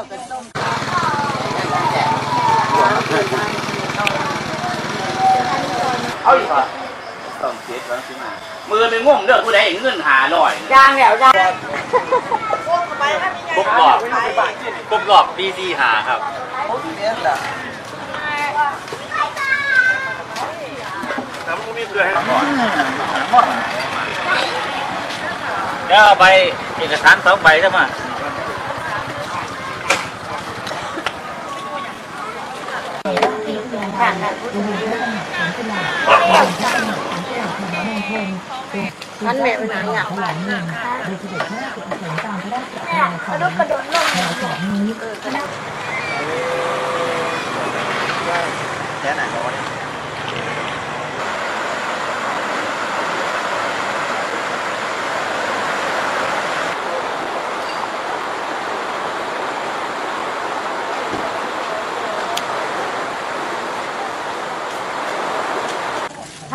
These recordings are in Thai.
เอาอีกป่ะต้องเช็ดต้องขึ้นมามือเป็นง่วงเด้อผู้ใดเงินหาลอยยางแล้วยางปุ๊บกรอบปุ๊บกรอบดีซีหาครับน้ำมูมีเกลือให้ก่อนแล้วเอาใบเอกสาร2 ใบใช่ไหมนั่นแม่เป็นอะไรอ่ะรถกระโดดลงแค่ไหนก็ได้ให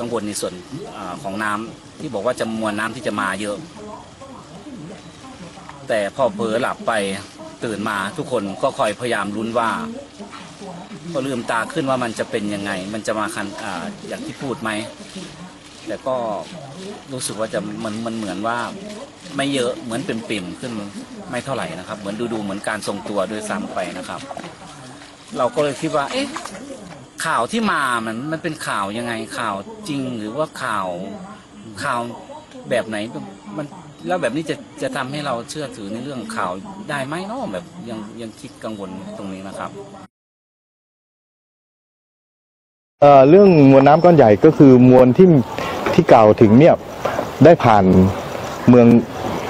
กังวลในส่วนของน้ำที่บอกว่าจำนวนน้ำที่จะมาเยอะแต่พอเผลอหลับไปตื่นมาทุกคนก็คอยพยายามลุ้นว่าพอลืมตาขึ้นว่ามันจะเป็นยังไงมันจะมาคันอย่างที่พูดไหมแต่ก็รู้สึกว่าจะมันเหมือนว่าไม่เยอะเหมือนเป็นปิ่มขึ้นไม่เท่าไหร่นะครับเหมือนดูเหมือนการทรงตัวโดยซ้ำไปนะครับเราก็เลยคิดว่าเอ๊ะข่าวที่มามันเป็นข่าวยังไงข่าวจริงหรือว่าข่าวแบบไหนมันแล้วแบบนี้จะทำให้เราเชื่อถือในเรื่องข่าวได้ไหมเนาะแบบยังคิดกังวลตรงนี้นะครับเรื่องมวลน้ำก้อนใหญ่ก็คือมวลที่กล่าวถึงเนี่ยได้ผ่านเมือง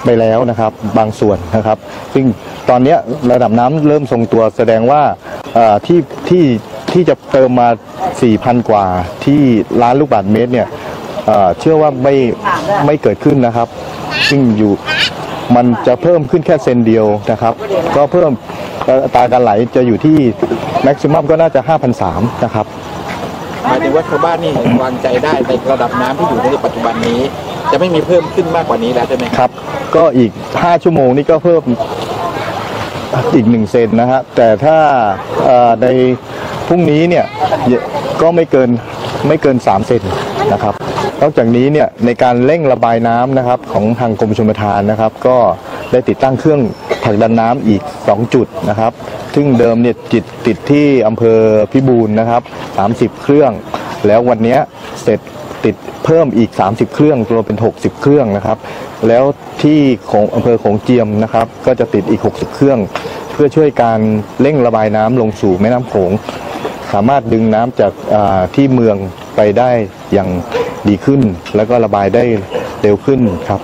ไปแล้วนะครับบางส่วนนะครับซึ่งตอนนี้ระดับน้ำเริ่มทรงตัวแสดงว่าที่จะเติมมา 4,000 กว่าที่ล้านลูกบาศก์เมตรเนี่ยเชื่อว่าไม่เกิดขึ้นนะครับซึ่งอยู่มันจะเพิ่มขึ้นแค่เซนเดียวนะครับก็เพิ่มตาการไหลจะอยู่ที่แม็กซิมัมก็น่าจะ 5,300 นะครับหมายถึงว่าชาวบ้านนี่วางใจได้ในระดับน้ำที่อยู่ในปัจจุบันนี้จะไม่มีเพิ่มขึ้นมากกว่านี้แล้วใช่ไหมครับก็อีก5ชั่วโมงนี่ก็เพิ่มอีก1 เซนนะครับแต่ถ้าในพรุ่งนี้เนี่ยก็ไม่เกิน3 เซนนะครับนอกจากนี้เนี่ยในการเร่งระบายน้ำนะครับของทางกรมชลประทานนะครับก็ได้ติดตั้งเครื่องผลักดันน้ำอีก2 จุดนะครับซึ่งเดิมเนี่ยติดที่อำเภอพิบูลนะครับ30 เครื่องแล้ววันนี้เสร็จติดเพิ่มอีก30 เครื่องรวมเป็น60 เครื่องนะครับแล้วที่ของอำเภอโขงเจียมนะครับก็จะติดอีก60 เครื่องเพื่อช่วยการเร่งระบายน้ำลงสู่แม่น้ำโขงสามารถดึงน้ำจากที่เมืองไปได้อย่างดีขึ้นแล้วก็ระบายได้เร็วขึ้นครับ